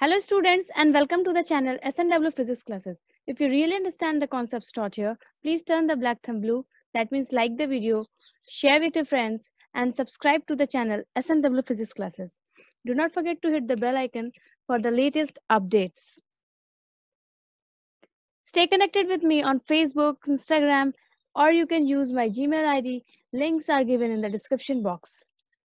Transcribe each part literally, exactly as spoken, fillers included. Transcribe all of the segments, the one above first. Hello students and welcome to the channel S N W Physics Classes. If you really understand the concepts taught here, please turn the black thumb blue. That means like the video, share with your friends and subscribe to the channel S N W Physics Classes. Do not forget to hit the bell icon for the latest updates. Stay connected with me on Facebook, Instagram, or you can use my Gmail I D. Links are given in the description box.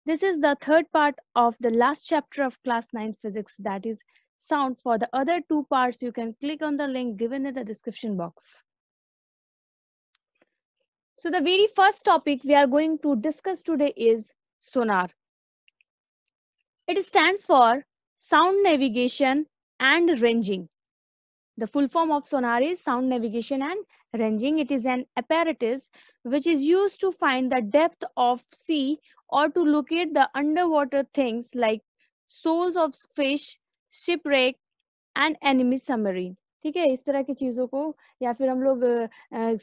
This is the third part of the last chapter of class nine physics, that is sound. For the other two parts, you can click on the link given in the description box. So the very first topic we are going to discuss today is sonar. It stands for sound navigation and ranging. The full form of sonar is sound navigation and ranging. It is an apparatus which is used to find the depth of sea or to locate the underwater things like souls of fish, shipwreck and enemy submarine. ठीक है, इस तरह की चीज़ों को या फिर हम लोग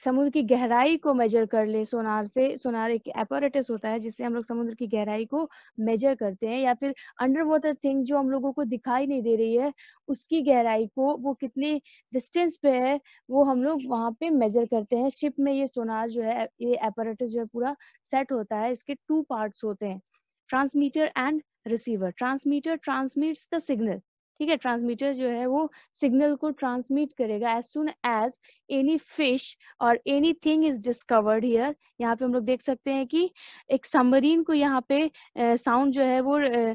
समुद्र की गहराई को मेजर कर ले सोनार से। सोनार एक एपोरेटस होता है जिससे हम लोग समुद्र की गहराई को मेजर करते हैं या फिर अंडर वाटर थिंग जो हम लोगों को दिखाई नहीं दे रही है उसकी गहराई को, वो कितने डिस्टेंस पे है वो हम लोग वहाँ पे मेजर करते हैं। शिप में ये सोनार जो है, ये एपोरेटस जो है पूरा सेट होता है। इसके टू पार्ट्स होते हैं, transmitter and receiver. Transmitter transmits the signal, ठीक है, ट्रांसमीटर जो है वो सिग्नल को ट्रांसमिट करेगा। As soon as any fish और anything is discovered here, यहाँ पे हम लोग देख सकते हैं कि एक सबमरीन को यहाँ पे साउंड uh, जो है वो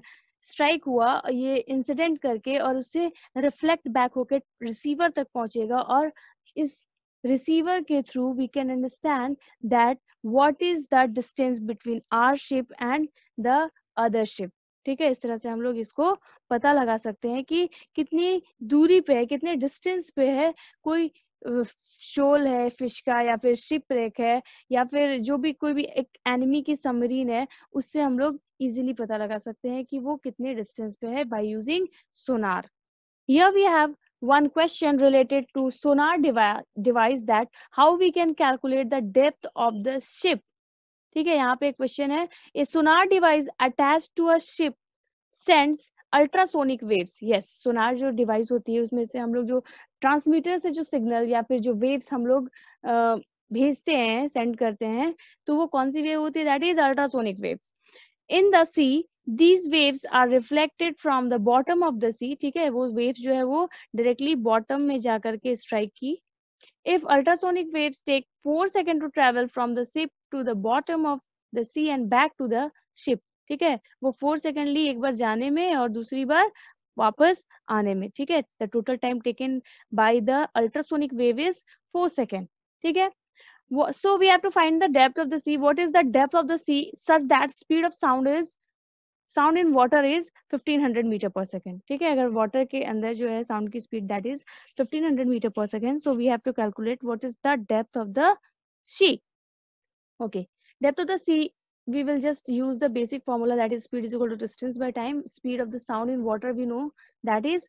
स्ट्राइक uh, हुआ, ये इंसिडेंट करके और उससे रिफ्लेक्ट बैक होकर रिसीवर तक पहुंचेगा और इस रिसीवर के through we can understand that what is the distance between our ship and the other ship. ठीक है, इस तरह से हम लोग इसको पता लगा सकते हैं कि कितनी दूरी पे है, कितने डिस्टेंस पे है कोई शोल है फिश का या फिर शिपरेक है या फिर जो भी कोई भी एक एनिमी की सबमरीन है, उससे हम लोग इजीली पता लगा सकते हैं कि वो कितने डिस्टेंस पे है by using sonar. Here we have one question related to sonar device, device that how we can calculate the depth of the ship. ठीक है, यहाँ पे एक क्वेश्चन है, a sonar device attach to a ship sends ultrasonic waves. Yes, sonar जो device होती है उसमें से हम लोग जो ट्रांसमीटर से जो सिग्नल या फिर जो वेव्स हम लोग भेजते हैं, सेंड करते हैं, तो वो कौन सी वेव होती है, that is ultrasonic waves. In the sea these waves are reflected from the bottom of the sea. ठीक है, वो वेव्स जो है वो डायरेक्टली बॉटम में जा करके स्ट्राइक की। If ultrasonic waves take four seconds to travel from the ship to the bottom of the sea and back to the ship, ठीक है, वो four second ली एक बार जाने में और दूसरी बार वापस आने में। ठीक है, the total time taken by the ultrasonic wave is four second. ठीक है, so we have to find the depth of the sea. What is the depth of the sea such that speed of sound is sound in water is fifteen hundred meter per second. ठीक है, अगर water के अंदर जो है sound की speed that is fifteen hundred meter per second. So we have to calculate what is the depth of the sea. Okay, depth of the sea we will just use the basic formula that is speed is equal to distance by time. Speed of the sound in water we know that is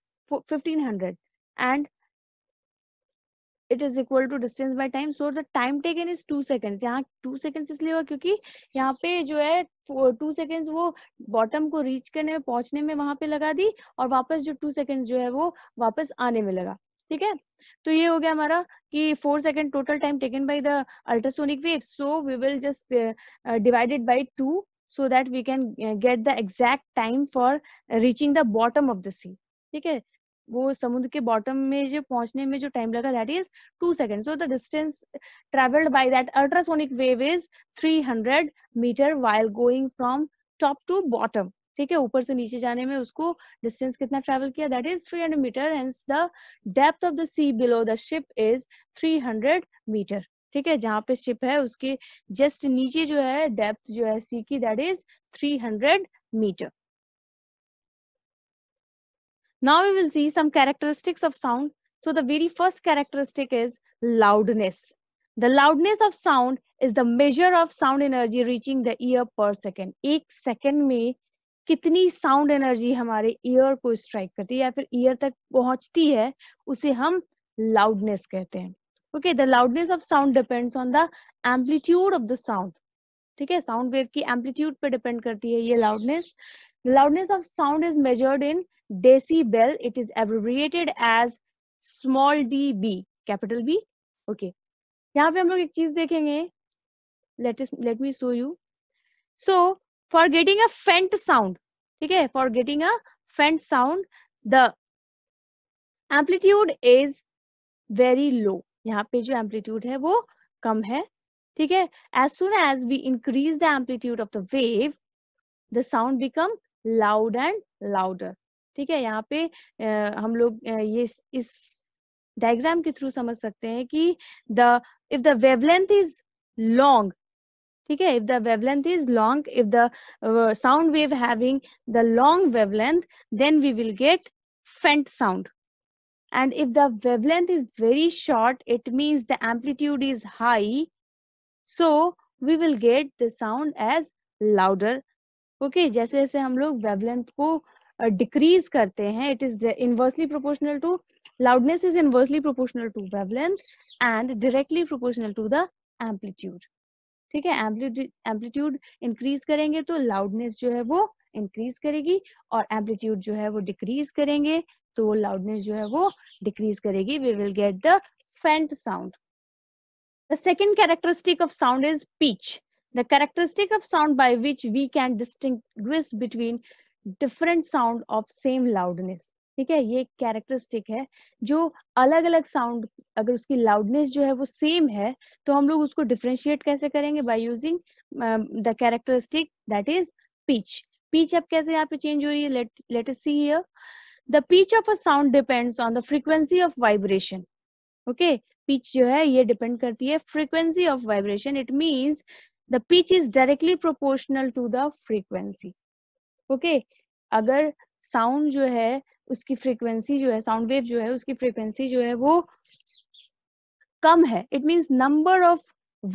fifteen hundred and it is equal to distance by time. So the time taken is two seconds. यहाँ two seconds इसलिए हुआ क्योंकि यहाँ पे जो है two seconds वो bottom को reach करने में, पहुंचने में वहाँ पे लगा दी और वापस जो two seconds जो है वो वापस आने में लगा। ठीक है, तो ये हो गया हमारा कि four second total time taken by the ultrasonic waves. So we will just uh, uh, divide it by two so that we can uh, get the exact time for reaching the bottom of the sea. ठीक है, वो समुद्र के bottom में जो पहुंचने में जो टाइम लगा that is two second. So the distance travelled by that ultrasonic wave is three hundred metre while going from top to bottom. ठीक है, ऊपर से नीचे जाने में उसको डिस्टेंस कितना ट्रेवल किया, that is three hundred metre. Hence the depth of the sea below the ship is three hundred metre. ठीक है, जहाँ पे शिप है उसके जस्ट नीचे जो है डेप्थ जो है सी की that is three hundred metre. Now we will see some characteristics of sound. So the very first characteristic is loudness. The loudness of sound is the measure of sound energy reaching the ear per second. एक second में कितनी sound energy हमारे ear को strike करती है या फिर ear तक पहुंचती है उसे हम loudness कहते हैं। Okay, the loudness of sound depends on the amplitude of the sound. ठीक है, sound wave की amplitude पे depend करती है ये loudness. Loudness of sound is measured in decibel. It is abbreviated as small d b, capital B. Okay. यहाँ पे हम लोग एक चीज देखेंगे. Let us let me show you. So for getting a faint sound, ठीक है? For getting a faint sound, the amplitude is very low. यहाँ पे जो amplitude है वो कम है, ठीक है? As soon as we increase the amplitude of the wave, the sound become loud and louder. ठीक है, यहाँ पे uh, हम लोग uh, ये इस डायग्राम के थ्रू समझ सकते हैं कि the if the wavelength is long, ठीक है, if the wavelength is long, if the uh, sound wave having the long wavelength, then we will get faint sound. And if the wavelength is very short, it means the amplitude is high, so we will get the sound as louder. Okay, जैसे जैसे हम लोग wavelength को decrease करते हैं, it is inversely proportional to, loudness is inversely proportional to wavelength and directly proportional to the amplitude. ठीक है, amplitude increase करेंगे तो लाउडनेस जो है वो इंक्रीज करेगी, और एम्पलीट्यूड जो है वो डिक्रीज करेंगे तो लाउडनेस जो है वो डिक्रीज करेगी. We will get the faint sound. The second characteristic of sound is pitch. The characteristic of sound by which we can distinguish between different sound of same loudness. ठीक है, ये characteristic है जो अलग अलग साउंड, अगर उसकी लाउडनेस जो है वो सेम है तो हम लोग उसको डिफ्रेंशिएट कैसे करेंगे? By using the characteristic that is pitch. Pitch अब कैसे यहाँ पे चेंज हो रही है, let let us see here. The pitch of a sound depends on the frequency of vibration. Okay, pitch जो है ये डिपेंड करती है frequency of vibration. It means the pitch is directly proportional to the frequency. Okay okay, अगर sound जो है उसकी frequency जो है, साउंड वेव जो है उसकी फ्रीक्वेंसी जो है वो कम है, it means number of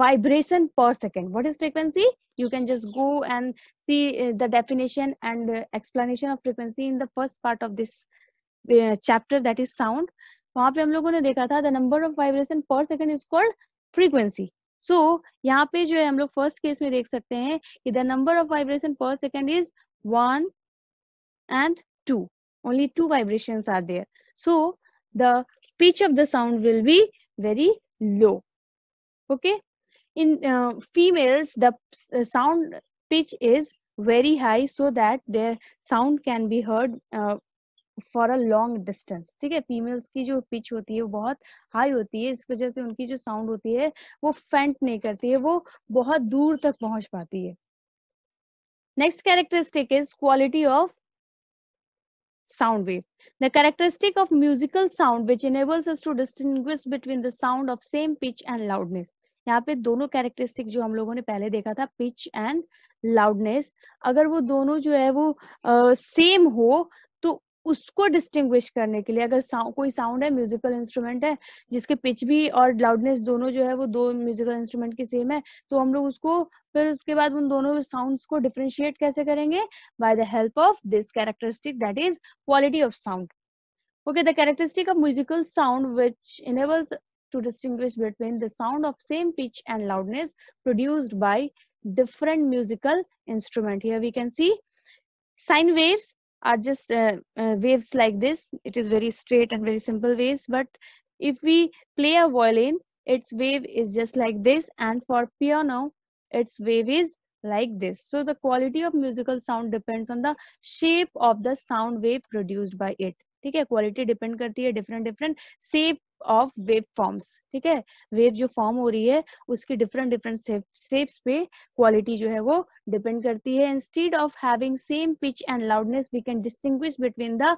vibration per second. What is frequency? You can just go and see the definition and explanation of frequency in the first part of this chapter, that is sound. वहां पे हम लोगों ने देखा था the number of vibration per second is called frequency. So यहाँ पे जो है हम लोग फर्स्ट केस में देख सकते हैं कि the number of vibration per second is one and two. Only two vibrations are there. So the pitch of the sound will be very low. Okay. In uh, females, the uh, sound pitch is very high so that their sound can be heard uh, for a long distance. ठीक है, females की जो pitch होती है वो बहुत high होती है, इस वजह से उनकी जो sound होती है वो faint नहीं करती है, वो बहुत दूर तक पहुंच पाती है. Next characteristic is quality of sound wave. The characteristic of musical sound which enables us to distinguish between the sound of same pitch and loudness. यहाँ पे दोनों characteristic जो हम लोगों ने पहले देखा था, pitch and loudness, अगर वो दोनों जो है वो same हो तो उसको distinguish करने के लिए, अगर कोई sound है, musical instrument है जिसके pitch भी और loudness दोनों जो है वो दो musical instrument की same है, तो हम लोग उसको फिर उसके बाद उन दोनों साउंड्स को डिफरेंशिएट कैसे करेंगे? By the help of this characteristic that is quality of sound. Okay, the characteristic of musical sound which enables to distinguish between the sound of same pitch and loudness produced by different musical instrument. Here we can see sine waves are just waves like this. It is very straight and very simple waves, but if we play a violin, its wave is just like this, and for piano its wave is like this. So the quality of musical sound depends on the shape of the sound wave produced by it. ठीक है, quality depend करती है different different shape of wave forms. ठीक है, wave जो form हो रही है उसकी different different shape, shapes पे quality जो है वो depend करती है. Instead of having same pitch and loudness, we can distinguish between the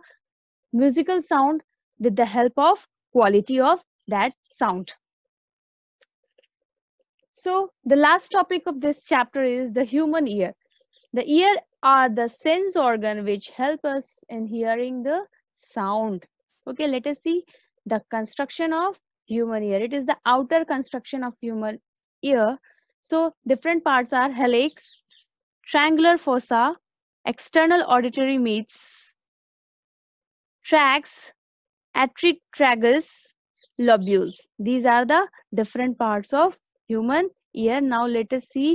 musical sound with the help of quality of that sound. So the last topic of this chapter is the human ear. The ear are the sense organ which help us in hearing the sound. Okay, let us see the construction of human ear. It is the outer construction of human ear. So different parts are hallux, triangular fossa, external auditory meats, tracts, atriotragus, lobules. These are the different parts of human ear. Now let us see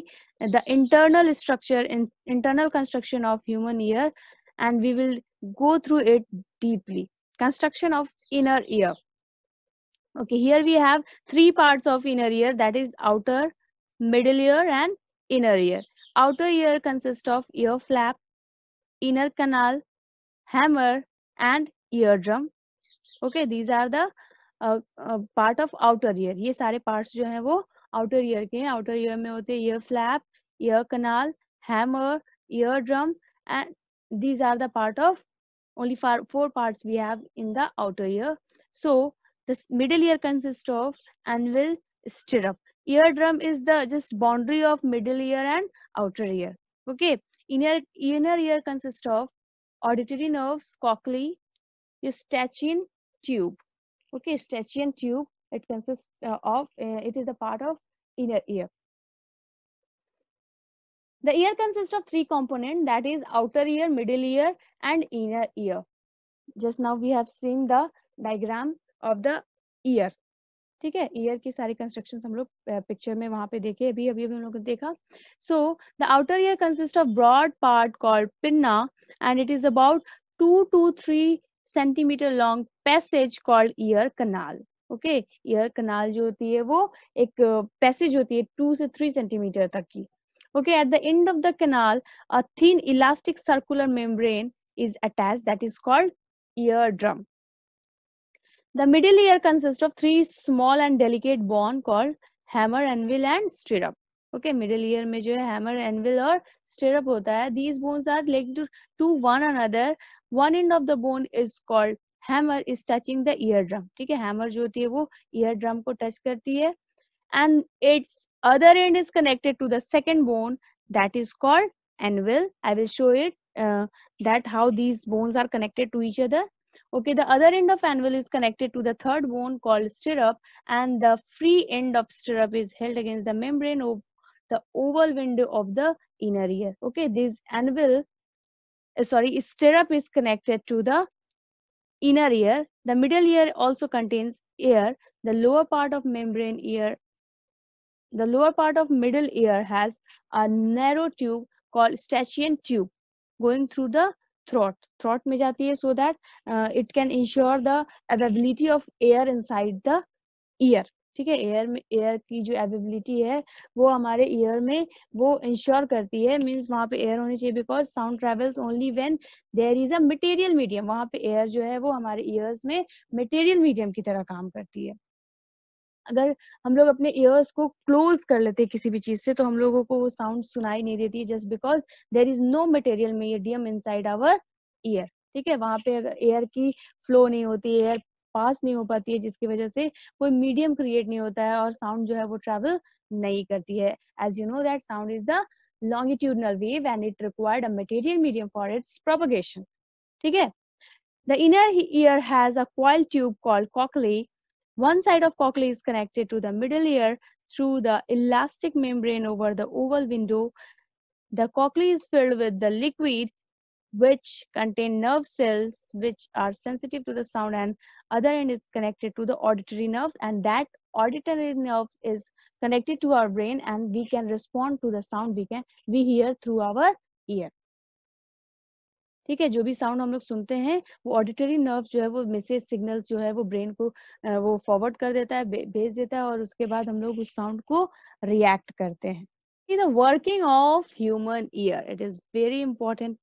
the internal structure and internal construction of human ear, and we will go through it deeply. Construction of inner ear. Okay, here we have three parts of inner ear, that is outer, middle ear and inner ear. Outer ear consists of ear flap, inner canal, hammer and eardrum. Okay, these are the uh, uh, part of outer ear. ये सारे parts जो हैं वो outer ear के हैं. Outer ear में होते हैं ear flap, ear canal, hammer, eardrum, and these are the part of only four, four parts we have in the outer ear. So this middle ear consists of anvil, stirrup. Eardrum is the just boundary of middle ear and outer ear. Okay, inner inner ear consists of auditory nerves, cochlea, Eustachian tube. Okay, Eustachian tube. It consists uh, of uh, it is the part of inner ear. The ear consists of three components, that is outer ear, middle ear and inner ear. Just now we have seen the diagram of the ear. ठीक है, ear की सारी constructions हम लोग picture में वहाँ पे देखे, अभी अभी हम लोग देखा. So the outer ear consists of broad part called pinna, and it is about two to three centimeter long passage called ear canal. Okay, ear canal जो होती है वो एक passage होती है two से three centimeter तक की. Okay, at the end of the canal, a thin elastic circular membrane is attached, that is called eardrum. The middle ear consists of three small and delicate bone called hammer, anvil and stirrup. Okay, middle ear में जो है hammer, anvil और stirrup होता है. These bones are linked to one another. One end of the bone is called hammer, is touching the eardrum. ठीक है, hammer जो होती है वो eardrum को touch करती है, and its other end is connected to the second bone, that is called anvil. I will show it uh, that how these bones are connected to each other. Okay, the other end of anvil is connected to the third bone called stirrup, and the free end of stirrup is held against the membrane of the oval window of the inner ear. Okay, this anvil, uh, sorry, stirrup is connected to the inner ear. The middle ear also contains air. The lower part of membrane ear. The lower part of middle ear has a narrow tube called Eustachian tube going through the throat. Throat में जाती है, so that uh, it can ensure the availability of air inside the ear. ठीक है, air में air की जो availability है वो हमारे ear में वो ensure करती है, means वहाँ पे air होनी चाहिए, because sound travels only when there is a material medium. वहाँ पे air जो है वो हमारे ears में material medium की तरह काम करती है. अगर हम लोग अपने ears को close कर लेते किसी भी चीज से तो हम लोगों को वो sound सुनाई नहीं देती है, just because there is no material medium inside our ear. ठीक है, वहाँ पे air की flow नहीं होती है, air pass नहीं हो पाती है, जिसकी वजह से कोई medium create नहीं होता है और sound जो है वो travel नहीं करती है. As you know that sound is the longitudinal wave and it required a material medium for its propagation. ठीक है, the inner ear has a coil tube called cochlea. One side of cochlea is connected to the middle ear through the elastic membrane over the oval window. The cochlea is filled with the liquid which contain nerve cells which are sensitive to the sound, and other end is connected to the auditory nerves, and that auditory nerve is connected to our brain, and we can respond to the sound we can we hear through our ear. ठीक है, जो भी sound हम लोग सुनते हैं वो auditory nerve जो है वो मैसेज सिग्नल्स जो है वो ब्रेन को वो फॉरवर्ड कर देता है, भेज देता है, और उसके बाद हम लोग उस साउंड को रिएक्ट करते हैं. In the working of human ear, it is very important.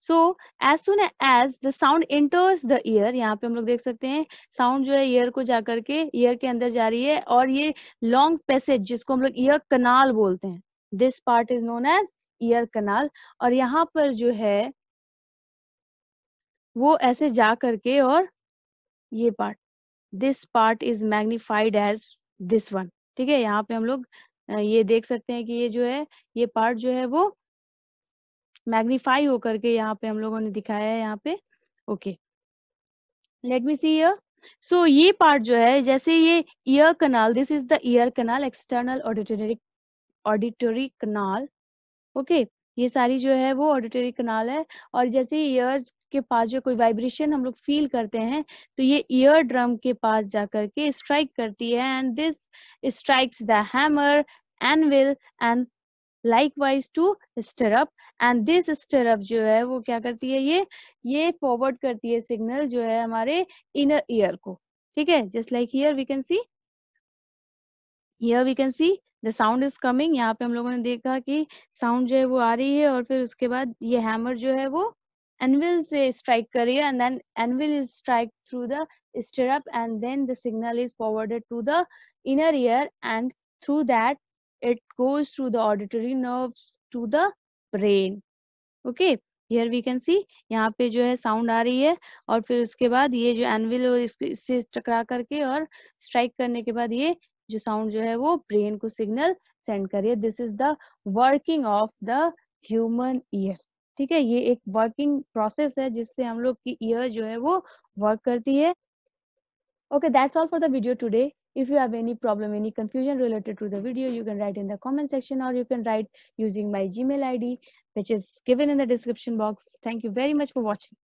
So as soon as the sound enters the ear, यहाँ पे हम लोग देख सकते हैं साउंड जो है ईयर को जा करके ईयर के अंदर जा रही है, और ये लॉन्ग पैसेज जिसको हम लोग ईयर कनाल बोलते हैं, this part is known as ear canal, और यहाँ पर जो है वो ऐसे जा करके, और ये part, this part is magnified as this one. ठीक है, यहाँ पे हम लोग ये देख सकते हैं कि ये जो है ये पार्ट जो है वो मैग्नीफाई होकर के यहाँ पे हम लोगों ने दिखाया है यहाँ पे. Okay, let me see here. So ये पार्ट जो है जैसे ये ear canal, this is the ear canal, external auditory auditory canal. Okay, ये सारी जो है वो ऑडिटरी कनाल है, और जैसे ईयर के पास जो कोई वाइब्रेशन हम लोग फील करते हैं तो ये ईयर ड्रम के पास जाकर के स्ट्राइक करती है, and this strikes the hammer, anvil and likewise to stirrup, and this stirrup जो है वो क्या करती है, ये ये forward करती है signal जो है हमारे inner ear को, ठीक है. Just like here we can see, here we can see the sound is coming. यहाँ पे हम लोगों ने देखा कि sound जो है वो आ रही है और फिर उसके बाद ये hammer जो है वो anvil से strike कर रही है, and then anvil is strike through the stirrup, and then the signal is forwarded to the inner ear, and through that it goes through the auditory nerves to the brain. Okay, here we can see यहाँ पे जो है sound आ रही है और फिर उसके बाद ये जो anvil इससे टकरा करके और strike करने के बाद ये जो sound जो है वो brain को signal send कर रही है. This is the working of the human ear. ठीक है, ये एक working process है जिससे हम लोग की ear जो है वो work करती है. Okay, that's all for the video today. If you have any problem, any confusion related to the video, you can write in the comment section, or you can write using my Gmail I D, which is given in the description box. Thank you very much for watching.